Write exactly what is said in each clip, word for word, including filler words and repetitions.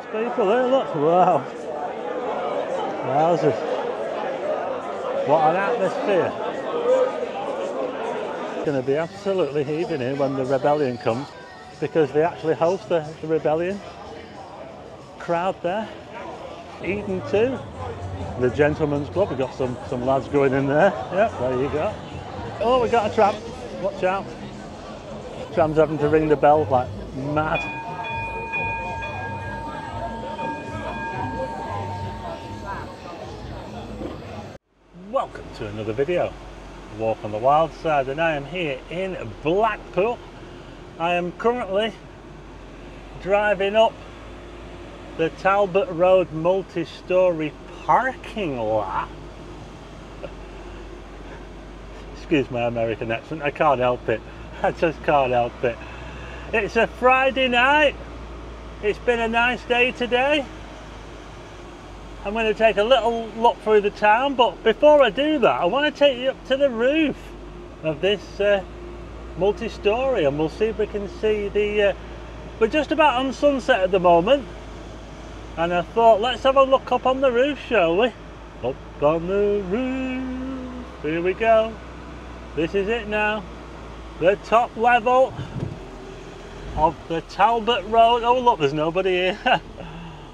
There's people there, look, wow. Houses. What an atmosphere. It's going to be absolutely heaving here when the rebellion comes, because they actually host the, the rebellion. Crowd there. Eden too. The Gentleman's Club, we've got some, some lads going in there. Yep, there you go. Oh, we got a tram. Watch out. Tram's having to ring the bell like mad. Welcome to another video. Walk on the Wild Side, and I am here in Blackpool. I am currently driving up the Talbot Road multi-storey parking lot. Excuse my American accent, I can't help it. I just can't help it. It's a Friday night. It's been a nice day today. I'm going to take a little look through the town, but before I do that, I want to take you up to the roof of this uh, multi-storey, and we'll see if we can see the... Uh, we're just about on sunset at the moment, and I thought, let's have a look up on the roof, shall we? Up on the roof, here we go. This is it now, the top level of the Talbot Road. Oh look, there's nobody here.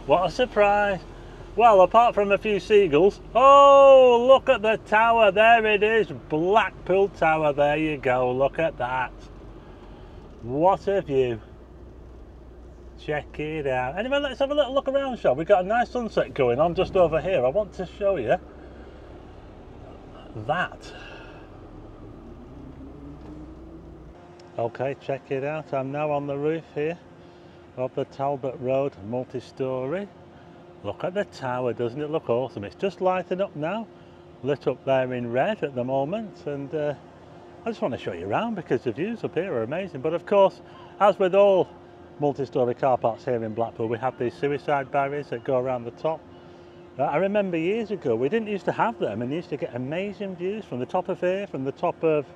What a surprise. Well, apart from a few seagulls. Oh, look at the tower, there it is, Blackpool Tower, there you go, look at that. What a view. Check it out. Anyway, let's have a little look around, shall we? We've got a nice sunset going on just over here. I want to show you that. Okay, check it out. I'm now on the roof here of the Talbot Road multi-storey. Look at the tower, doesn't it look awesome? It's just lighting up now, lit up there in red at the moment, and uh, I just want to show you around because the views up here are amazing. But of course, as with all multi-storey car parks here in Blackpool, we have these suicide barriers that go around the top. Uh, I remember years ago, we didn't used to have them, and used to get amazing views from the top of here, from the top of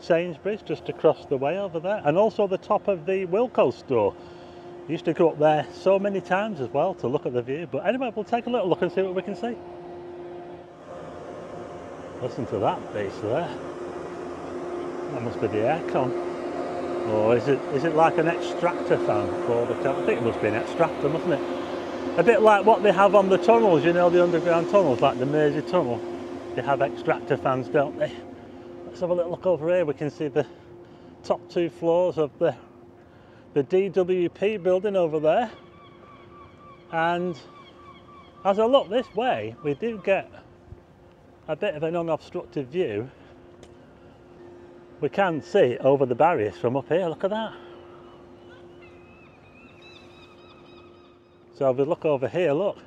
Sainsbury's, just across the way over there, and also the top of the Wilko store. Used to go up there so many times as well to look at the view, but anyway, we'll take a little look and see what we can see. Listen to that bass there. That must be the aircon. Or is it is it like an extractor fan for the car? I think it must be an extractor, mustn't it? A bit like what they have on the tunnels, you know, the underground tunnels, like the Mersey Tunnel. They have extractor fans, don't they? Let's have a little look over here. We can see the top two floors of the the D W P building over there, and as I look this way we do get a bit of an unobstructed view. We can see over the barriers from up here, look at that. So if we look over here, look,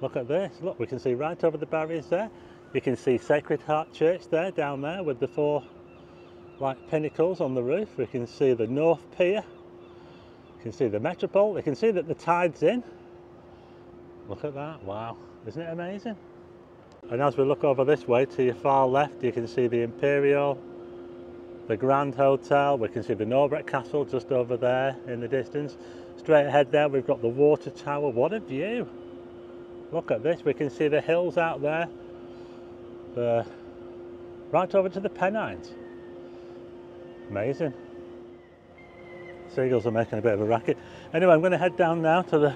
look at this, look, we can see right over the barriers there. You can see Sacred Heart Church there, down there with the four like pinnacles on the roof. We can see the North Pier. You can see the Metropole. You can see that the tide's in. Look at that, wow, isn't it amazing? And as we look over this way to your far left, you can see the Imperial, the Grand Hotel. We can see the Norbreck Castle just over there in the distance. Straight ahead there we've got the Water Tower. What a view! Look at this, we can see the hills out there, the, right over to the Pennines. Amazing. Seagulls are making a bit of a racket. Anyway, I'm going to head down now to the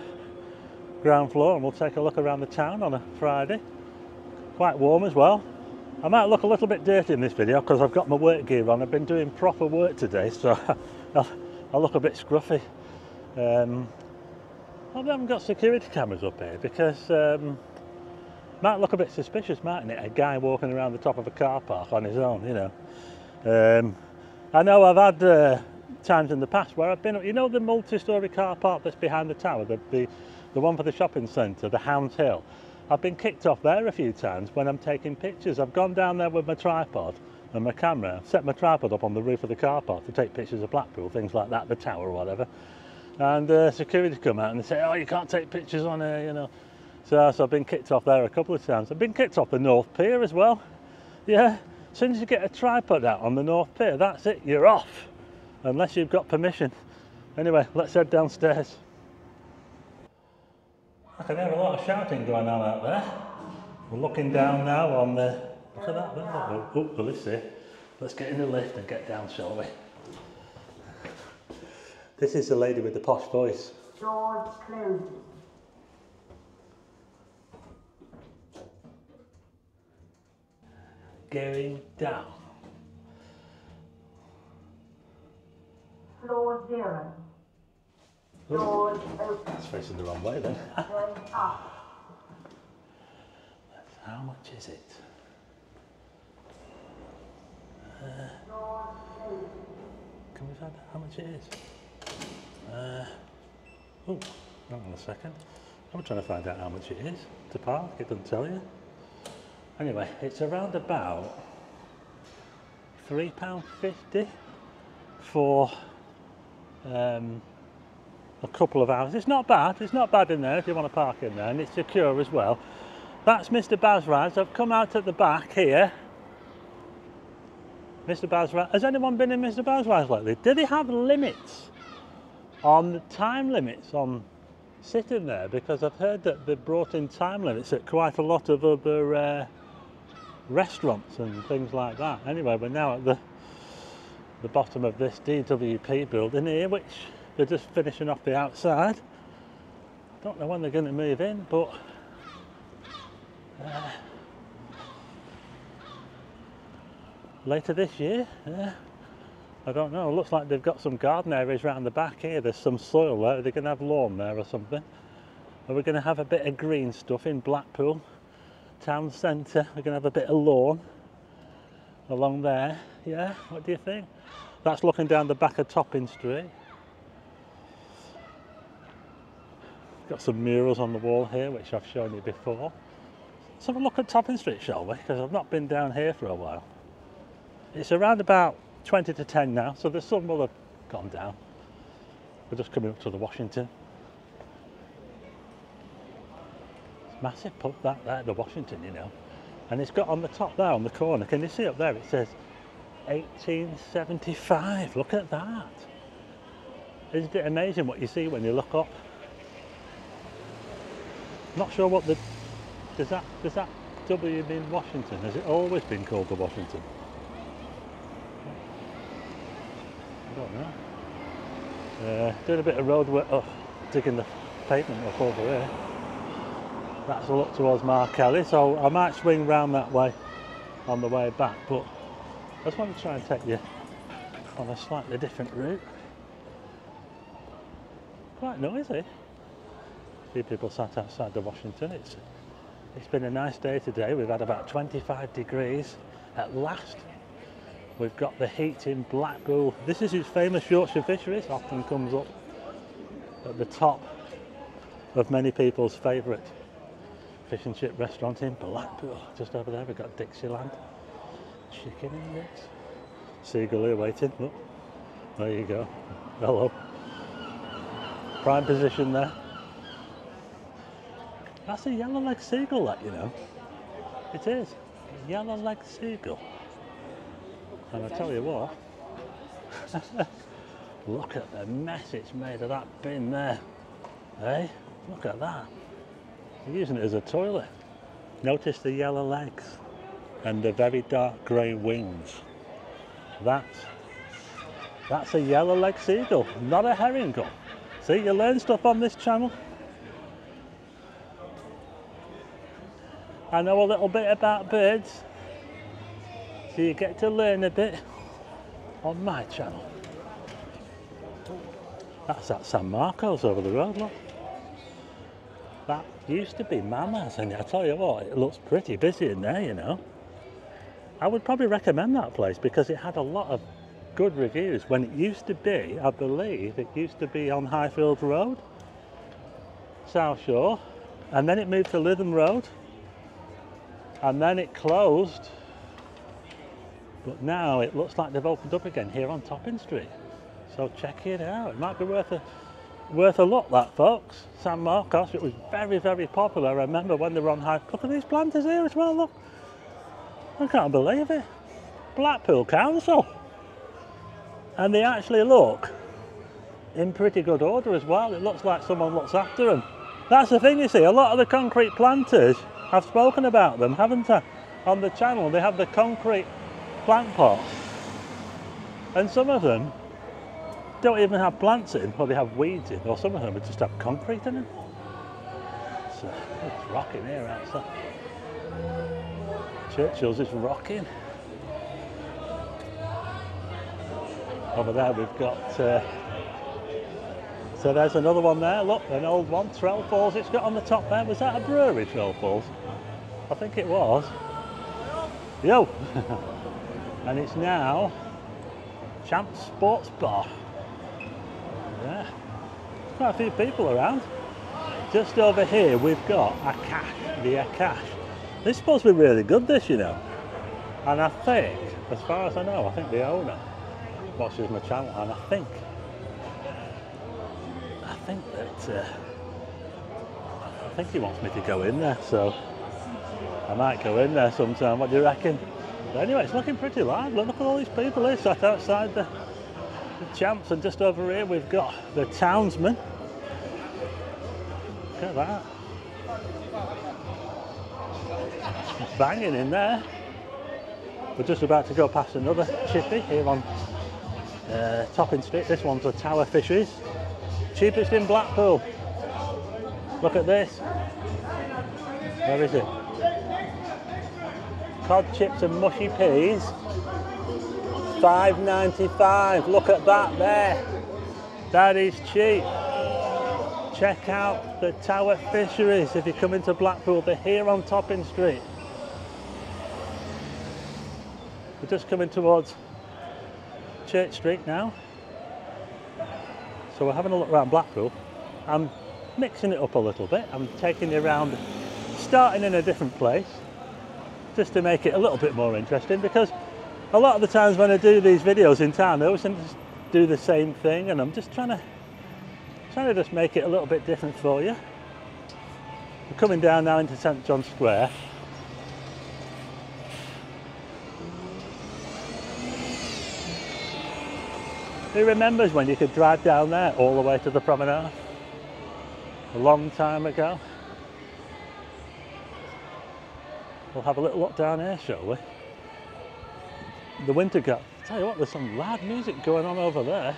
ground floor and we'll take a look around the town on a Friday. Quite warm as well. I might look a little bit dirty in this video because I've got my work gear on. I've been doing proper work today, so I look a bit scruffy. Um, I haven't got security cameras up here because um, might look a bit suspicious, mightn't it? A guy walking around the top of a car park on his own, you know. Um, I know I've had uh, times in the past where I've been up, you know the multi-storey car park that's behind the tower, the, the, the one for the shopping centre, the Hounds Hill. I've been kicked off there a few times when I'm taking pictures. I've gone down there with my tripod and my camera, I've set my tripod up on the roof of the car park to take pictures of Blackpool, things like that, the tower or whatever. And uh, security come out and they say, oh, you can't take pictures on here, you know. So, so I've been kicked off there a couple of times. I've been kicked off the North Pier as well, yeah. As soon as you get a tripod out on the North Pier, that's it, you're off, unless you've got permission. Anyway, let's head downstairs. I can hear a lot of shouting going on out there. We're looking down now on the... Look at that, oh, oh, well, let's see. Let's get in the lift and get down, shall we? This is the lady with the posh voice. George Clinton. Going down. Floor zero. George open. That's facing the wrong way then. How much is it? Uh, can we find out how much it is? Uh, oh, hang on a second. I'm trying to find out how much it is to park. It doesn't tell you. Anyway, it's around about three pounds fifty for um, a couple of hours. It's not bad. It's not bad in there if you want to park in there, and it's secure as well. That's Mr Basraz. I've come out at the back here. Mr Basraz, has anyone been in Mr Basraz lately? Do they have limits on time limits on sitting there? Because I've heard that they've brought in time limits at quite a lot of other uh, restaurants and things like that. Anyway, we're now at the the bottom of this D W P building here, which they're just finishing off the outside. I don't know when they're going to move in, but uh, later this year, yeah. I don't know. It looks like they've got some garden areas round the back here. There's some soil there. They're going to have lawn there or something. And we're going to have a bit of green stuff in Blackpool town centre. We're going to have a bit of lawn along there. Yeah, what do you think? That's looking down the back of Topping Street. Got some murals on the wall here, which I've shown you before. Let's have a look at Topping Street, shall we? Because I've not been down here for a while. It's around about twenty to ten now, so the sun will have gone down. We're just coming up to the Washington. It's massive pub that there, the Washington, you know. And it's got on the top there, on the corner, can you see up there? It says eighteen seventy-five, look at that. Isn't it amazing what you see when you look up? Not sure what the... Does that, does that W mean Washington? Has it always been called the Washington? I don't know. Uh, doing a bit of road work up, digging the pavement up over here. That's a look towards Mark Kelly, so I might swing round that way on the way back, but I just want to try and take you on a slightly different route. Quite noisy. A few people sat outside the Washington. It's, it's been a nice day today. We've had about twenty-five degrees at last. We've got the heat in Blackpool. This is his famous Yorkshire Fisheries, often comes up at the top of many people's favourite fish and chip restaurant in Blackpool. Just over there we've got Dixieland, chicken in this. Seagull here waiting, look, there you go, hello. Prime position there. That's a yellow-legged seagull that, you know. It is, a yellow-legged seagull. And I tell you what, look at the mess it's made of that bin there, hey, look at that, they're using it as a toilet. Notice the yellow legs and the very dark grey wings. That's, that's a yellow-legged seagull, not a herring gull. See, you learn stuff on this channel. I know a little bit about birds. So you get to learn a bit on my channel. That's at San Marcos over the road, look. That used to be Mama's, and I tell you what, it looks pretty busy in there, you know. I would probably recommend that place because it had a lot of good reviews when it used to be, I believe, it used to be on Highfield Road, South Shore, and then it moved to Lytham Road, and then it closed. But now it looks like they've opened up again here on Topping Street. So check it out. It might be worth a, worth a look, that, folks. San Marcos, it was very, very popular. I remember when they were on high... Look at these planters here as well, look. I can't believe it. Blackpool Council. And they actually look in pretty good order as well. It looks like someone looks after them. That's the thing, you see, a lot of the concrete planters, I've spoken about them, haven't I? On the channel, they have the concrete plant pots. And some of them don't even have plants in, or they have weeds in, or some of them just have concrete in them. So, it's rocking here outside. Churchill's is rocking. Over there we've got, uh, so there's another one there, look, an old one, Trail Falls, it's got on the top there. Was that a brewery, Trail Falls? I think it was. Yo! And it's now Champs Sports Bar. Yeah, quite a few people around. Just over here we've got a cache, the cache. This is supposed to be really good, this, you know. And I think, as far as I know, I think the owner watches my channel, and I think, I think that, uh, I think he wants me to go in there, so I might go in there sometime. What do you reckon? But anyway, it's looking pretty live. Look, look at all these people here sat outside the, the Champs, and just over here we've got the Townsman. Look at that. Banging in there. We're just about to go past another chippy here on uh, Topping Street. This one's a Tower Fisheries, cheapest in Blackpool. Look at this. Where is it? Cod chips and mushy peas, five ninety-five. Look at that there. That is cheap. Check out the Tower Fisheries if you come into Blackpool. They're here on Topping Street. We're just coming towards Church Street now. So we're having a look around Blackpool. I'm mixing it up a little bit. I'm taking you around, starting in a different place, just to make it a little bit more interesting, because a lot of the times when I do these videos in town, I always just do the same thing, and I'm just trying to Trying to just make it a little bit different for you. We're coming down now into Saint John's Square. Who remembers when you could drive down there all the way to the promenade? A long time ago. We'll have a little look down here, shall we? The Winter Gardens. Tell you what, there's some loud music going on over there.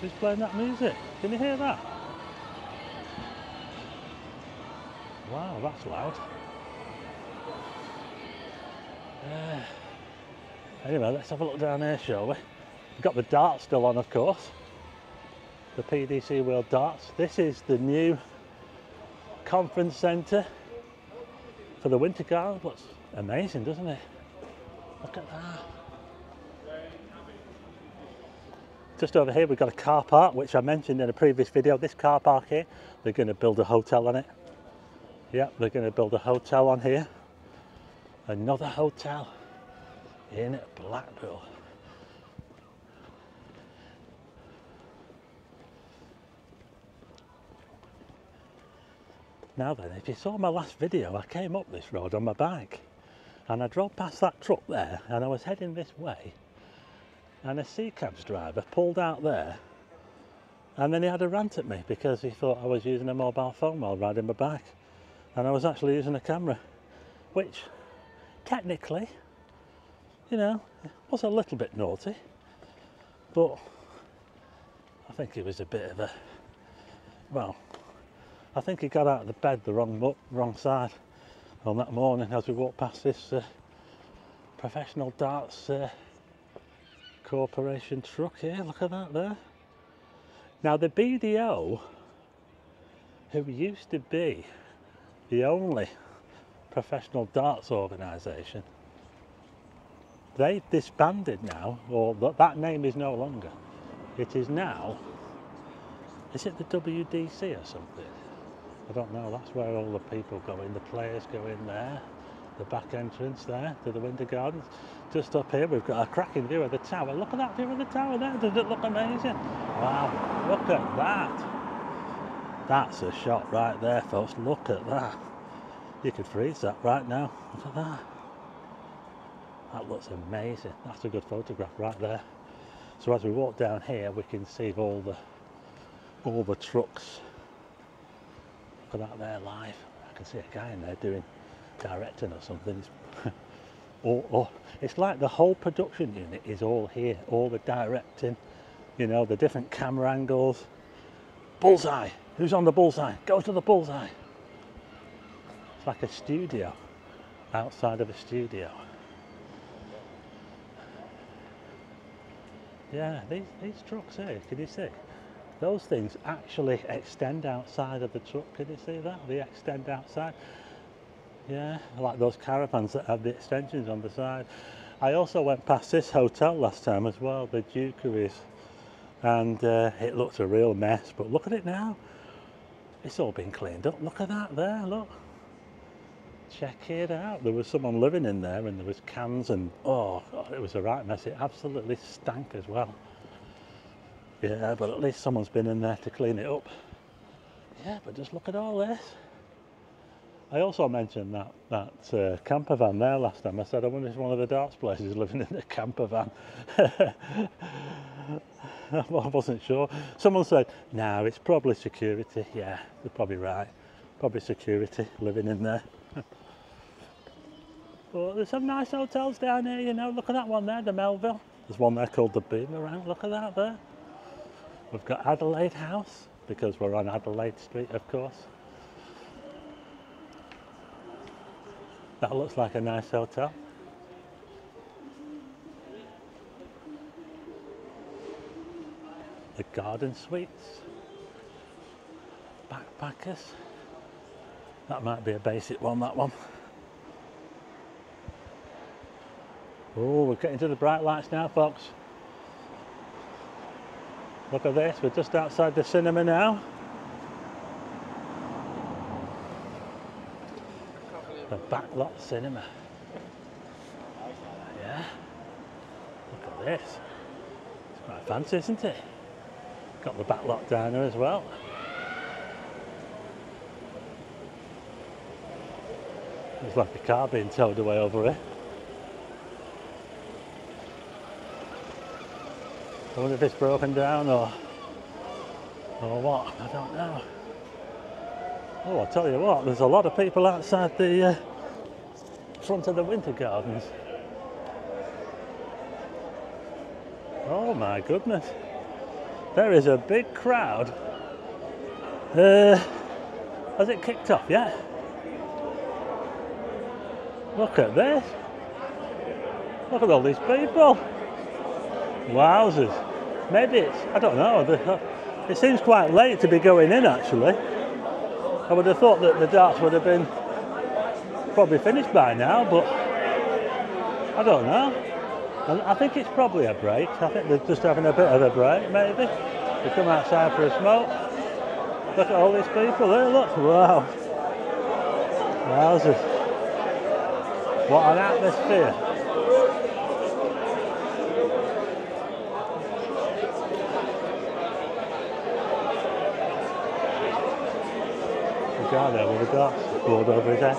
Who's playing that music? Can you hear that? Wow, that's loud. Uh, anyway, let's have a look down here, shall we? We've got the darts still on, of course. The P D C World Darts. This is the new conference centre for the Winter Gardens. Looks amazing, doesn't it? Look at that. Just over here we've got a car park, which I mentioned in a previous video. This car park here, they're going to build a hotel on it. Yeah, they're going to build a hotel on here. Another hotel in Blackpool. Now then, if you saw my last video, I came up this road on my bike, and I drove past that truck there, and I was heading this way, and a sea cabs driver pulled out there, and then he had a rant at me because he thought I was using a mobile phone while riding my bike, and I was actually using a camera, which technically, you know, was a little bit naughty, but I think it was a bit of a, well, I think he got out of the bed the wrong, wrong side on that morning as we walked past this uh, professional darts uh, corporation truck here. Look at that there. Now the B D O, who used to be the only professional darts organisation, they've disbanded now, or that name is no longer. It is now, is it the W D C or something? I don't know. That's where all the people go in, the players go in there. The back entrance there to the Winter Gardens. Just up here we've got a cracking view of the tower. Look at that view of the tower there. Does it look amazing? Wow, look at that. That's a shot right there, folks. Look at that. You could freeze that right now. Look at that. That looks amazing. That's a good photograph right there. So as we walk down here we can see all the all the trucks look at that there live. I can see a guy in there doing directing or something. oh, oh. It's like the whole production unit is all here, all the directing, you know, the different camera angles. Bullseye, who's on the bullseye? Go to the bullseye. It's like a studio, outside of a studio. Yeah, these, these trucks here, can you see? Those things actually extend outside of the truck, can you see that? They extend outside. Yeah, like those caravans that have the extensions on the side. I also went past this hotel last time as well, the Dukeries, and uh, it looked a real mess, but look at it now. It's all been cleaned up. Look at that there, look. Check it out. There was someone living in there and there was cans and oh God, it was a right mess. It absolutely stank as well. Yeah, but at least someone's been in there to clean it up. Yeah, but just look at all this. I also mentioned that that uh, camper van there last time. I said I wonder if one of the darts places living in a camper van. I wasn't sure. Someone said, no, it's probably security. Yeah, they're probably right. Probably security living in there. But there's some nice hotels down here, you know. Look at that one there, the Melville. There's one there called the Beamer Round. Look at that there. We've got Adelaide House, because we're on Adelaide Street, of course. That looks like a nice hotel. The garden suites. Backpackers. That might be a basic one, that one. Oh, we're getting to the bright lights now, folks. Look at this, we're just outside the cinema now. The Backlot Cinema. Yeah. Look at this. It's quite fancy, isn't it? Got the Backlot Diner as well. There's like a car being towed away over here. I wonder if it's broken down or or what, I don't know. Oh, I'll tell you what, there's a lot of people outside the uh, front of the Winter Gardens. Oh my goodness. There is a big crowd. Uh, has it kicked off yet? Look at this. Look at all these people. Wowzers. Maybe it's, I don't know, it seems quite late to be going in actually. I would have thought that the darts would have been probably finished by now, but I don't know. And I think it's probably a break. I think they're just having a bit of a break maybe. They come outside for a smoke. Look at all these people there, look. Wow. Wowzers. What an atmosphere. Guy there with a darts board over his head.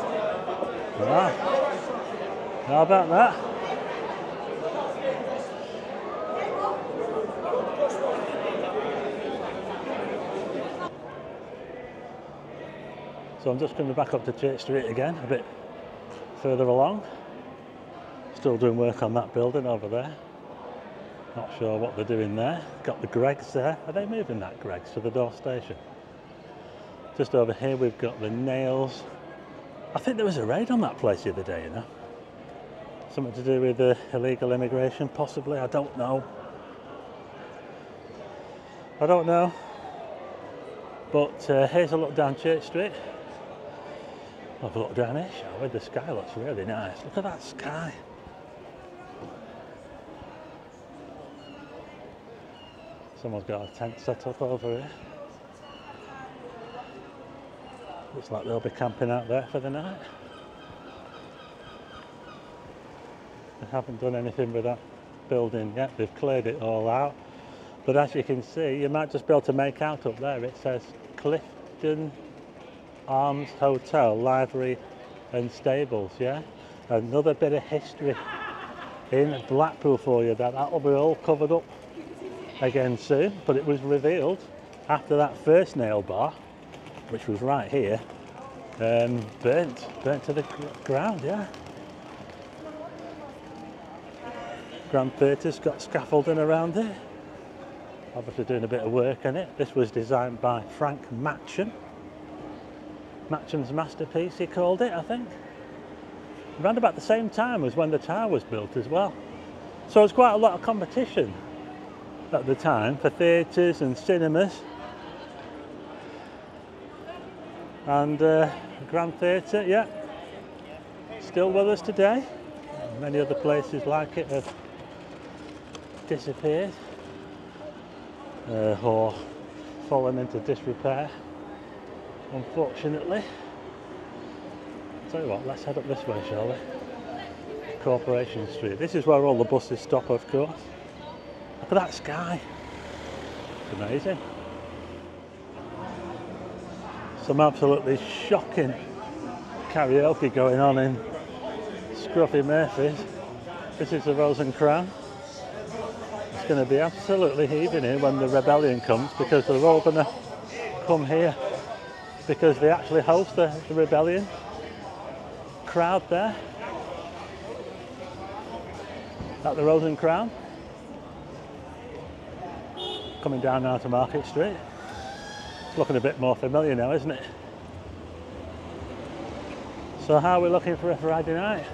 Right. How about that? So I'm just coming back up to Church Street again, a bit further along. Still doing work on that building over there. Not sure what they're doing there. Got the Greggs there. Are they moving that Greggs to the North Station? Just over here we've got the Nails. I think there was a raid on that place the other day, you know. Something to do with uh, illegal immigration, possibly, I don't know. I don't know. But uh, here's a look down Church Street. Have a look down here, shall we? The sky looks really nice. Look at that sky. Someone's got a tent set up over here. Looks like they'll be camping out there for the night. They haven't done anything with that building yet, they've cleared it all out. But as you can see, you might just be able to make out up there, it says Clifton Arms Hotel, Livery and Stables, yeah? Another bit of history in Blackpool for you, that that'll be all covered up again soon, but it was revealed after that first nail bar. which was right here, um, burnt, burnt to the ground, yeah. Grand Theatre's got scaffolding around it, obviously doing a bit of work on it. This was designed by Frank Matcham. Matcham's masterpiece, he called it, I think. Around about the same time as when the tower was built as well. So there was quite a lot of competition at the time for theatres and cinemas. And uh, Grand Theatre, yeah, still with us today. Many other places like it have disappeared uh, or fallen into disrepair, unfortunately. I'll tell you what, let's head up this way, shall we? Corporation Street. This is where all the buses stop, of course. Look at that sky. It's amazing. Some absolutely shocking karaoke going on in Scruffy Murphy's. This is the Rose and Crown. It's going to be absolutely heaving here when the rebellion comes, because they're all going to come here because they actually host the, the rebellion crowd there at the Rose and Crown. Coming down now to Market Street. It's looking a bit more familiar now, isn't it? So how are we looking for a Friday night?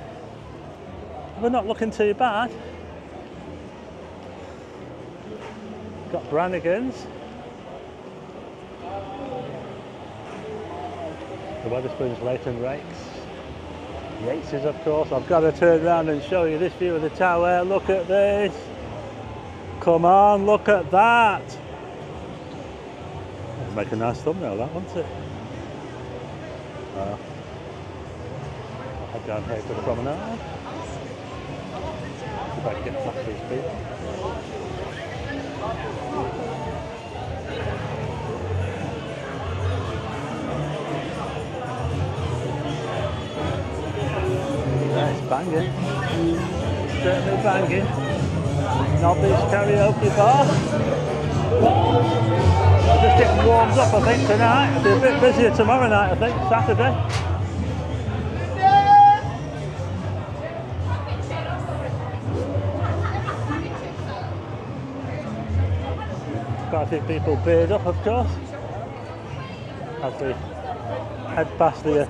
We're not looking too bad. Got Brannigan's. The Wetherspoons, Leighton Rakes. Yates's, of course. I've got to turn around and show you this view of the tower. Look at this. Come on, look at that. That'd make a nice thumbnail, that, wouldn't it? Uh, I'll head down here to the promenade. If I can get past these people. Yeah, it's banging. Certainly banging. Nobby's karaoke bar. We're just getting warmed up, I think, tonight. It'll be a bit busier tomorrow night, I think, Saturday. Quite a few people beard up, of course, as we head past the uh,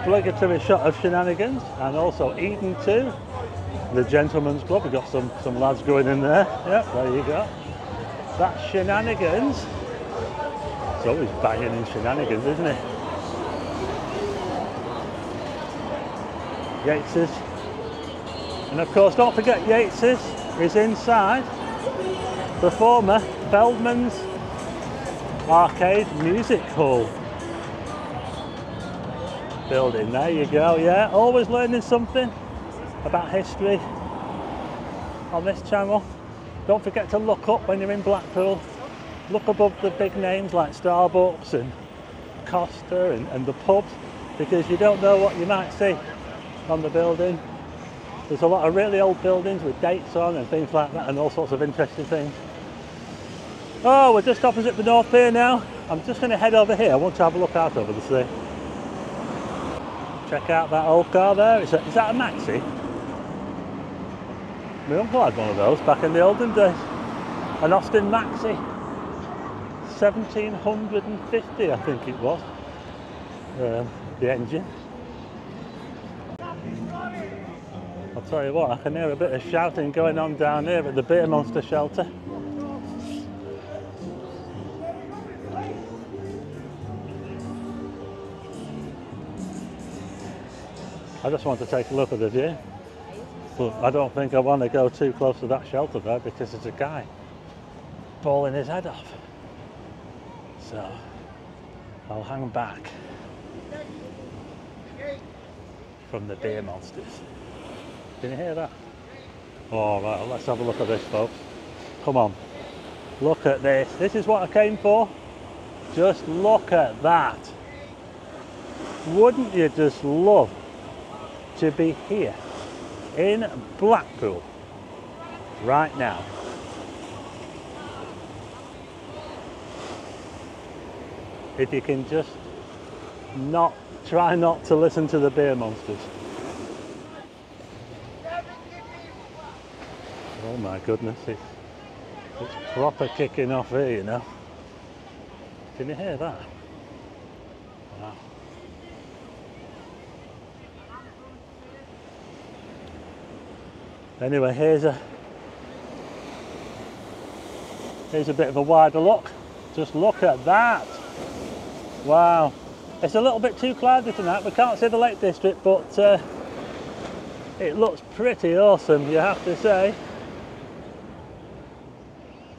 obligatory shot of Shenanigans, and also Eden too. The Gentlemen's Club, we've got some, some lads going in there. Yep, there you go. That's Shenanigans. It's always banging in Shenanigans, isn't it? Yates's. And of course, don't forget Yates's is inside the former Feldman's Arcade Music Hall building. There you go, yeah. Always learning something about history on this channel. Don't forget to look up when you're in Blackpool. Look above the big names like Starbucks and Costa and, and the pubs, because you don't know what you might see on the building. There's a lot of really old buildings with dates on and things like that, and all sorts of interesting things. Oh, we're just opposite the North Pier now. I'm just going to head over here. I want to have a look out over the sea. Check out that old car there. Is that, is that a Maxi? My uncle had one of those back in the olden days. An Austin Maxi. seventeen fifty, I think it was. Um, the engine. I'll tell you what, I can hear a bit of shouting going on down here at the Beer Monster shelter. I just want to take a look at the view. But I don't think I want to go too close to that shelter there, because there's a guy bawling his head off. So I'll hang back from the Beer Monsters. Can you hear that? All right, let's have a look at this, folks. Come on, look at this. This is what I came for. Just look at that. Wouldn't you just love to be here in Blackpool right now? if you can just not try not to listen to the beer monsters. Oh my goodness, it's, it's proper kicking off here, you know. Can you hear that? Wow. Anyway, here's a here's a bit of a wider look. Just look at that. Wow. It's a little bit too cloudy tonight. We can't see the Lake District, but uh, it looks pretty awesome, you have to say.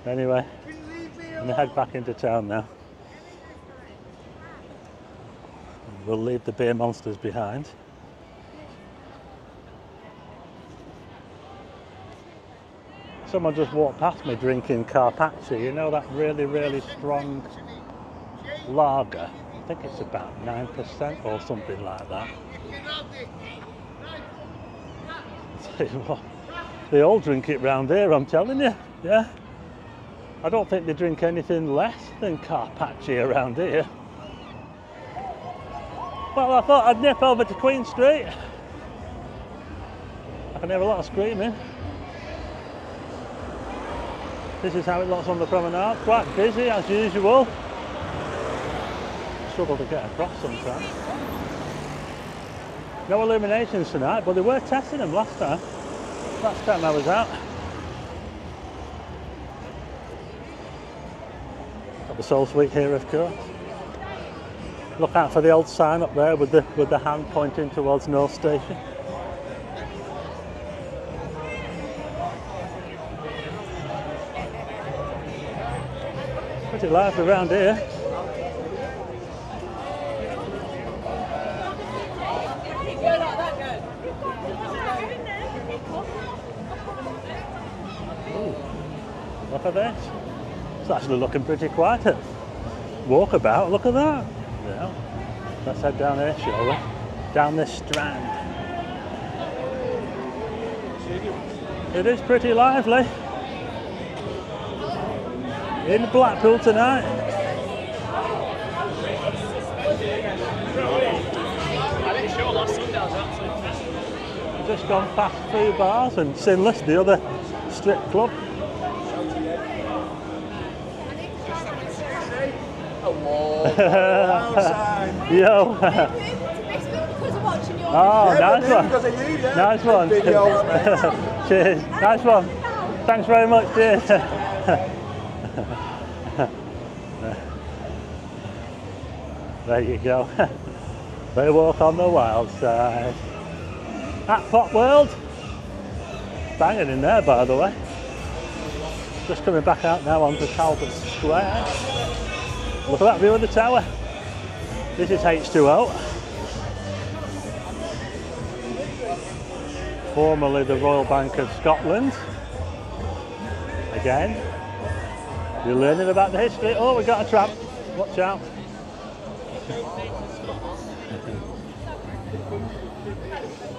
Anyway, I'm gonna head back into town now. We'll leave the beer monsters behind. Someone just walked past me drinking Carpaccio, you know, that really, really strong lager. I think it's about nine percent or something like that. I'll tell you what, they all drink it round here, I'm telling you, yeah. I don't think they drink anything less than Carpaccio around here. Well, I thought I'd nip over to Queen Street. I can hear a lot of screaming. This is how it looks on the promenade. Quite busy as usual. Struggle to get across sometimes. No illuminations tonight, but they were testing them last time. Last time I was out. Got the soul suite here, of course. Look out for the old sign up there with the with the hand pointing towards North Station. Pretty lively around here. Ooh, look at this. It's actually looking pretty quiet. Walkabout, look at that. Yeah. Let's head down here, shall we? Down this strand. It is pretty lively in Blackpool tonight. Just gone past two bars and Sinless, the other strip club. Yo! Oh, nice one! Nice one! Cheers! Nice one! Thanks very much, dear! There you go. They walk on the wild side. At Pop World! Banging in there, by the way. Just coming back out now onto Talbot Square. Look at that view of the tower. This is H two O, formerly the Royal Bank of Scotland. Again, you're learning about the history. Oh, we got a tramp. Watch out.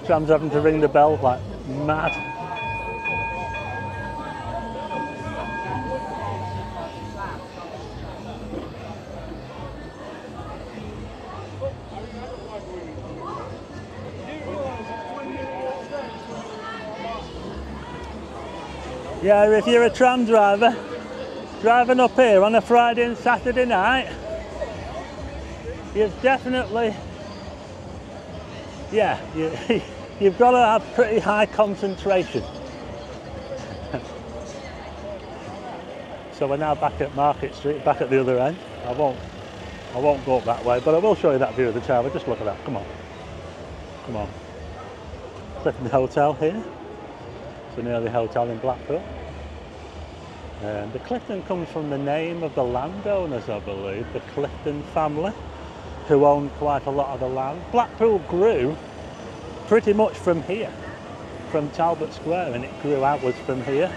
Tram's having to ring the bell like mad. Yeah, if you're a tram driver, driving up here on a Friday and Saturday night, you've definitely, yeah, you, you've got to have pretty high concentration. So we're now back at Market Street, back at the other end. I won't, I won't go up that way, but I will show you that view of the tower. Just look at that, come on, come on. Clifton Hotel here. An early hotel in Blackpool. Um, the Clifton comes from the name of the landowners, I believe, the Clifton family, who owned quite a lot of the land. Blackpool grew pretty much from here, from Talbot Square, and it grew outwards from here.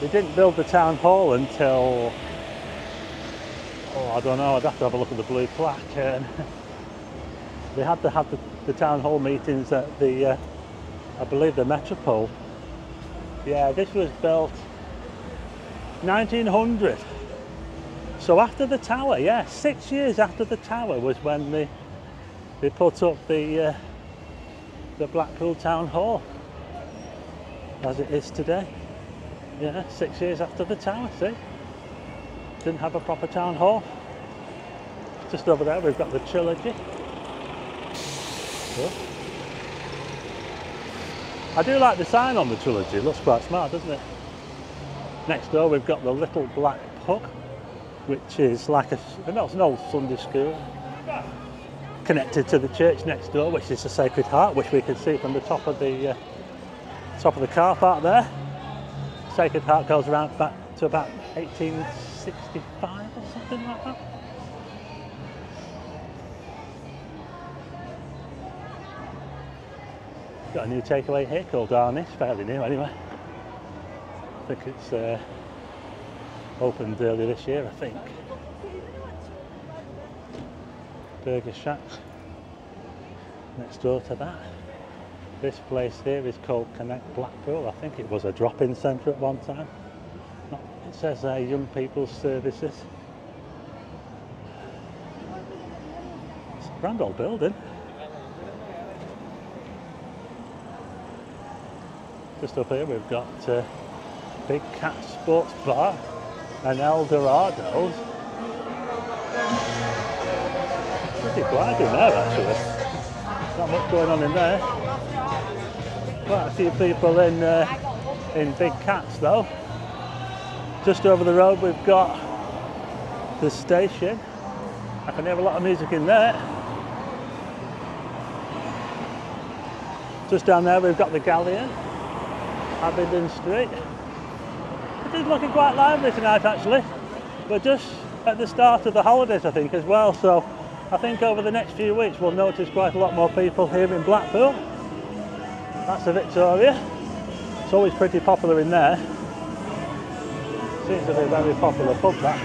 They didn't build the town hall until, oh, I don't know, I'd have to have a look at the blue plaque. Um, they had to have the, the town hall meetings at the uh, I believe the Metropole. Yeah, this was built nineteen hundred. So after the tower, yeah, six years after the tower was when they, they put up the, uh, the Blackpool Town Hall, as it is today. Yeah, six years after the tower, see? Didn't have a proper town hall. Just over there we've got the Trilogy. Cool. I do like the sign on the Trilogy, it looks quite smart, doesn't it? Next door we've got the Little Black Pug, which is like a, no, it's an old Sunday school connected to the church next door, which is the Sacred Heart, which we can see from the top of the uh, top of the car park there. Sacred Heart goes around back to about eighteen sixty-five or something like that. Got a new takeaway here called Arnis, fairly new anyway. I think it's uh, opened earlier this year, I think. Burger shack next door to that. This place here is called Connect Blackpool. I think it was a drop-in centre at one time. It says there, uh, Young People's Services. It's a grand old building. Just up here we've got uh, Big Cat Sports Bar and El Dorado's. Pretty quiet in there actually. Not much going on in there. Quite a few people in, uh, in Big Cats though. Just over the road we've got the station. I can hear a lot of music in there. Just down there we've got the Galleon, Abingdon Street. It is looking quite lively tonight actually. We're just at the start of the holidays I think as well, so I think over the next few weeks we'll notice quite a lot more people here in Blackpool. That's the Victoria. It's always pretty popular in there. Seems to be a very popular pub, that.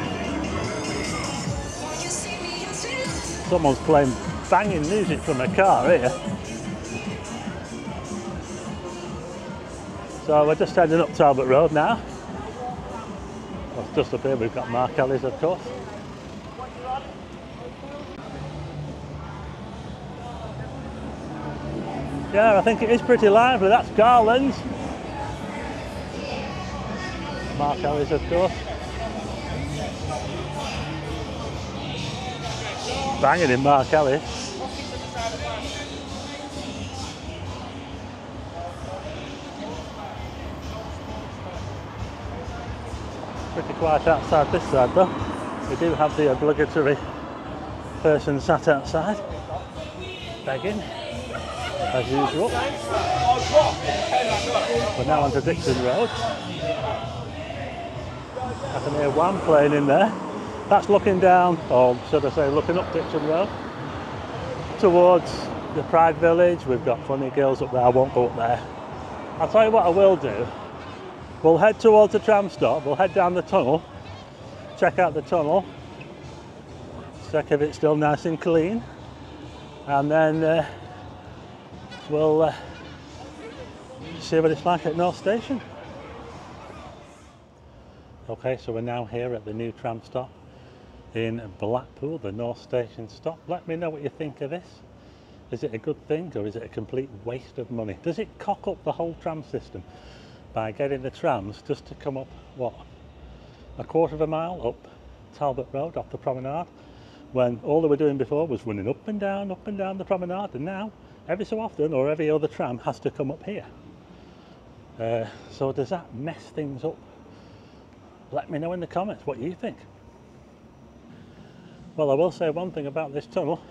Someone's playing banging music from a car here. So we're just heading up Talbot Road now. Well, just up here we've got Mark Kelly's, of course. Yeah, I think it is pretty lively. That's Garland's. Mark Kelly's, of course. Banging in Mark Kelly. Pretty quiet outside this side though. We do have the obligatory person sat outside, begging, as usual. We're now onto Dixon Road. I can hear one playing in there. That's looking down, or should I say looking up Dixon Road, towards the Pride Village. We've got funny girls up there, I won't go up there. I'll tell you what I will do, we'll head towards the tram stop, we'll head down the tunnel, check out the tunnel, check if it's still nice and clean, and then uh, we'll uh, see what it's like at North Station. Okay, so we're now here at the new tram stop in Blackpool, the North Station stop. Let me know what you think of this. Is it a good thing or is it a complete waste of money? Does it cock up the whole tram system by getting the trams just to come up, what, a quarter of a mile up Talbot Road off the promenade, when all they were doing before was running up and down, up and down the promenade, and now every so often or every other tram has to come up here. Uh, so does that mess things up? Let me know in the comments what you think. Well, I will say one thing about this tunnel.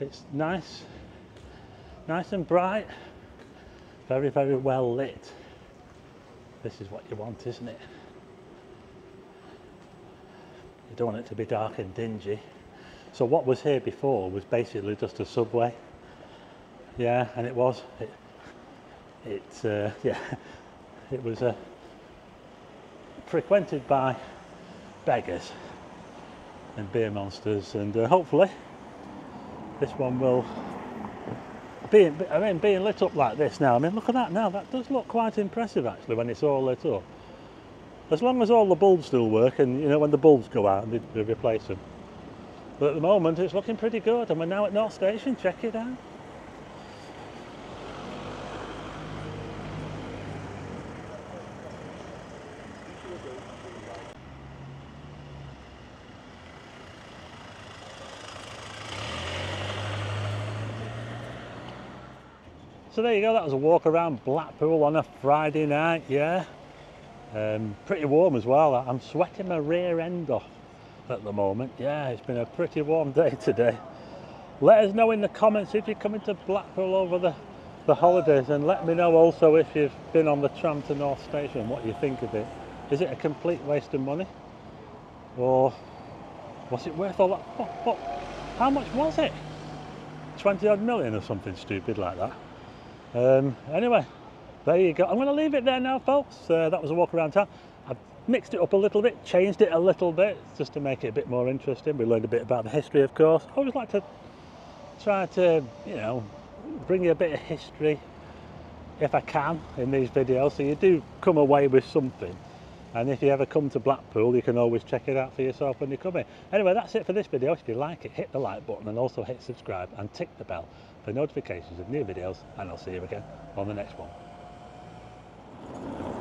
It's nice, nice and bright, very, very well lit. This is what you want, isn't it? You don't want it to be dark and dingy. So what was here before was basically just a subway. Yeah, and it was. It, it uh, yeah, it was a. Uh, frequented by beggars and beer monsters, and uh, hopefully this one will be, I mean, being lit up like this now, I mean, look at that now, that does look quite impressive actually when it's all lit up. As long as all the bulbs still work, and you know, when the bulbs go out, they, they replace them. But at the moment it's looking pretty good, and we're now at North Station. Check it out. So there you go, that was a walk around Blackpool on a Friday night, yeah. Um, pretty warm as well. I'm sweating my rear end off at the moment. Yeah, it's been a pretty warm day today. Let us know in the comments if you're coming to Blackpool over the, the holidays, and let me know also if you've been on the tram to North Station, what you think of it. Is it a complete waste of money? Or was it worth all that? What, what, how much was it? twenty odd million or something stupid like that. Um, anyway, there you go. I'm going to leave it there now, folks. Uh, that was a walk around town. I've mixed it up a little bit, changed it a little bit, just to make it a bit more interesting. We learned a bit about the history, of course. I always like to try to, you know, bring you a bit of history, if I can, in these videos, so you do come away with something. And if you ever come to Blackpool, you can always check it out for yourself when you come here. Anyway, that's it for this video. If you like it, hit the like button, and also hit subscribe and tick the bell for notifications of new videos, and I'll see you again on the next one.